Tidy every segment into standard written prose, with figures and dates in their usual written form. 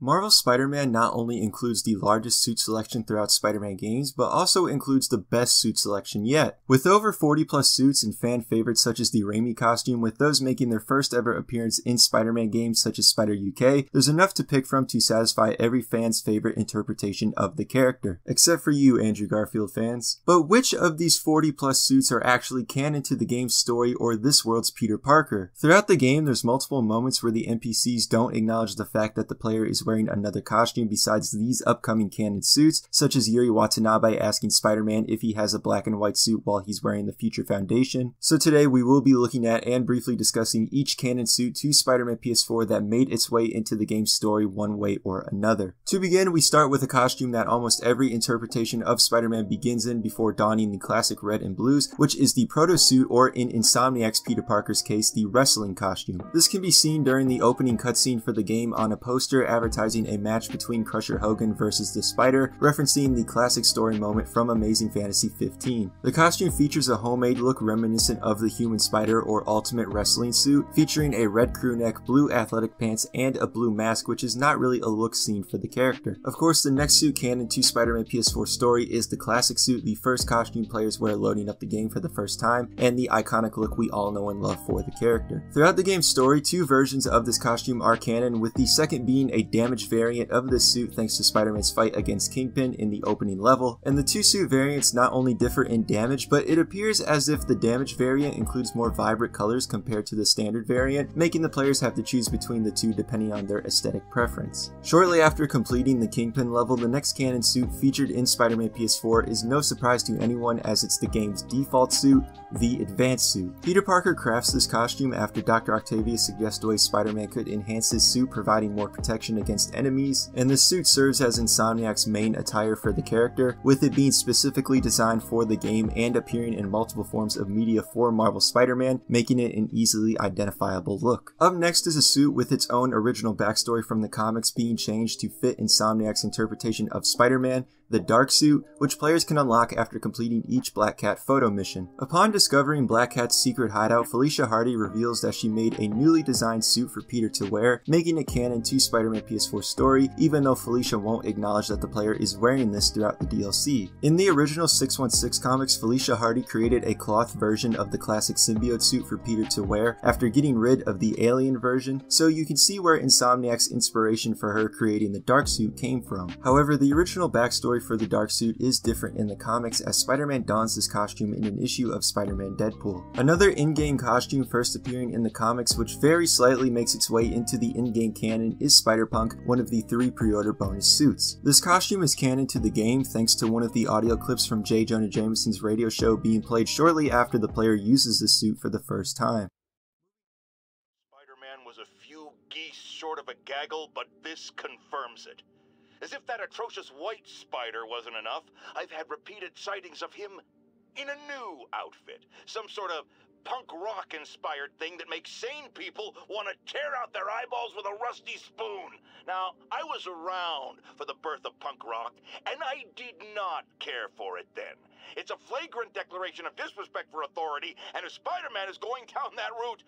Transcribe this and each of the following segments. Marvel's Spider-Man not only includes the largest suit selection throughout Spider-Man games, but also includes the best suit selection yet. With over 40 plus suits and fan favorites such as the Raimi costume, with those making their first ever appearance in Spider-Man games such as Spider-UK, there's enough to pick from to satisfy every fan's favorite interpretation of the character. Except for you, Andrew Garfield fans. But which of these 40 plus suits are actually canon to the game's story or this world's Peter Parker? Throughout the game, there's multiple moments where the NPCs don't acknowledge the fact that the player is wearing another costume besides these upcoming canon suits, such as Yuri Watanabe asking Spider-Man if he has a black and white suit while he's wearing the Future Foundation. So today we will be looking at and briefly discussing each canon suit to Spider-Man PS4 that made its way into the game's story one way or another. To begin, we start with a costume that almost every interpretation of Spider-Man begins in before donning the classic red and blues, which is the proto suit, or in Insomniac's Peter Parker's case, the wrestling costume. This can be seen during the opening cutscene for the game on a poster advertising a match between Crusher Hogan versus the Spider, referencing the classic story moment from Amazing Fantasy 15. The costume features a homemade look reminiscent of the Human Spider or Ultimate Wrestling suit, featuring a red crew neck, blue athletic pants, and a blue mask, which is not really a look seen for the character. Of course, the next suit canon to Spider-Man PS4 story is the classic suit, the first costume players wear loading up the game for the first time, and the iconic look we all know and love for the character. Throughout the game's story, two versions of this costume are canon, with the second being a damaged variant of this suit thanks to Spider-Man's fight against Kingpin in the opening level, and the two suit variants not only differ in damage, but it appears as if the damaged variant includes more vibrant colors compared to the standard variant, making the players have to choose between the two depending on their aesthetic preference. Shortly after completing the Kingpin level, the next canon suit featured in Spider-Man PS4 is no surprise to anyone, as it's the game's default suit, the Advanced Suit. Peter Parker crafts this costume after Dr. Octavius suggests ways Spider-Man could enhance his suit, providing more protection against enemies, and the suit serves as Insomniac's main attire for the character, with it being specifically designed for the game and appearing in multiple forms of media for Marvel's Spider-Man, making it an easily identifiable look. Up next is a suit with its own original backstory from the comics being changed to fit Insomniac's interpretation of Spider-Man, the Dark Suit, which players can unlock after completing each Black Cat photo mission. Upon discovering Black Cat's secret hideout, Felicia Hardy reveals that she made a newly designed suit for Peter to wear, making it canon to Spider-Man PS4 story, even though Felicia won't acknowledge that the player is wearing this throughout the DLC. In the original 616 comics, Felicia Hardy created a cloth version of the classic symbiote suit for Peter to wear after getting rid of the alien version, so you can see where Insomniac's inspiration for her creating the Dark Suit came from. However, the original backstory for the Dark Suit is different in the comics, as Spider-Man dons this costume in an issue of Spider-Man Deadpool. Another in-game costume first appearing in the comics, which very slightly makes its way into the in-game canon, is Spider-Punk, one of the 3 pre-order bonus suits. This costume is canon to the game thanks to one of the audio clips from J. Jonah Jameson's radio show being played shortly after the player uses the suit for the first time. Spider-Man was a few geese short of a gaggle, but this confirms it. As if that atrocious white spider wasn't enough, I've had repeated sightings of him in a new outfit. Some sort of punk rock-inspired thing that makes sane people want to tear out their eyeballs with a rusty spoon. Now, I was around for the birth of punk rock, and I did not care for it then. It's a flagrant declaration of disrespect for authority, and if Spider-Man is going down that route...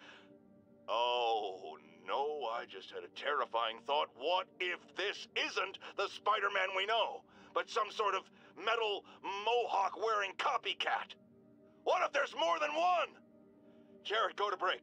Oh, no, I just had a terrifying thought. What if this isn't the Spider-Man we know, but some sort of metal mohawk-wearing copycat? What if there's more than one? Jared, go to break.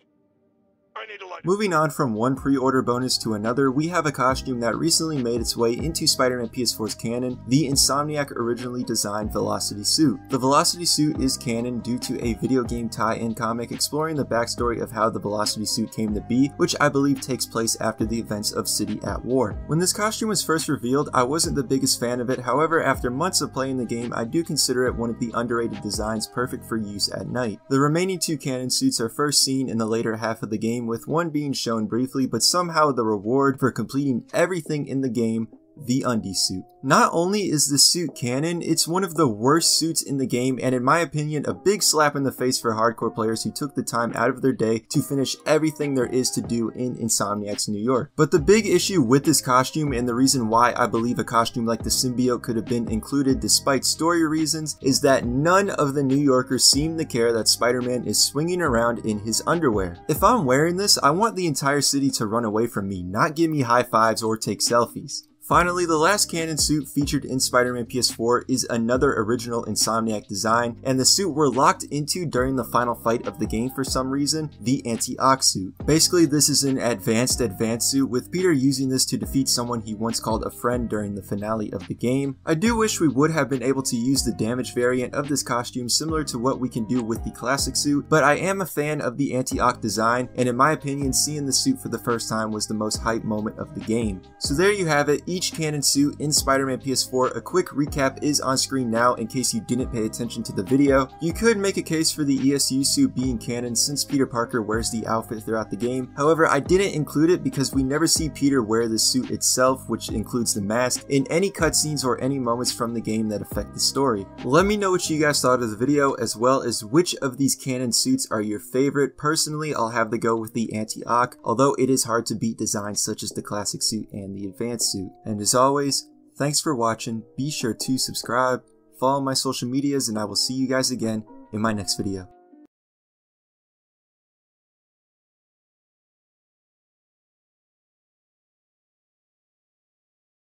Moving on from one pre-order bonus to another, we have a costume that recently made its way into Spider-Man PS4's canon, the Insomniac originally designed Velocity Suit. The Velocity Suit is canon due to a video game tie-in comic exploring the backstory of how the Velocity Suit came to be, which I believe takes place after the events of City at War. When this costume was first revealed, I wasn't the biggest fan of it. However, after months of playing the game, I do consider it one of the underrated designs, perfect for use at night. The remaining two canon suits are first seen in the later half of the game, with one being shown briefly, but somehow the reward for completing everything in the game, the Undie suit. Not only is this suit canon, it's one of the worst suits in the game, and in my opinion, a big slap in the face for hardcore players who took the time out of their day to finish everything there is to do in Insomniac's New York. But the big issue with this costume, and the reason why I believe a costume like the symbiote could have been included despite story reasons, is that none of the New Yorkers seem to care that Spider-Man is swinging around in his underwear. If I'm wearing this, I want the entire city to run away from me, not give me high fives or take selfies. Finally, the last canon suit featured in Spider-Man PS4 is another original Insomniac design, and the suit we're locked into during the final fight of the game for some reason, the Anti-Ock suit. Basically, this is an advanced suit, with Peter using this to defeat someone he once called a friend during the finale of the game. I do wish we would have been able to use the damage variant of this costume similar to what we can do with the classic suit, but I am a fan of the Anti-Ock design, and in my opinion, seeing the suit for the first time was the most hype moment of the game. So there you have it. Each canon suit in Spider-Man PS4. A quick recap is on screen now in case you didn't pay attention to the video. You could make a case for the ESU suit being canon since Peter Parker wears the outfit throughout the game. However, I didn't include it because we never see Peter wear the suit itself, which includes the mask, in any cutscenes or any moments from the game that affect the story. Let me know what you guys thought of the video, as well as which of these canon suits are your favorite. Personally, I'll have to go with the Anti-Ock, although it is hard to beat designs such as the classic suit and the advanced suit. And as always, thanks for watching. Be sure to subscribe, follow my social medias, and I will see you guys again in my next video.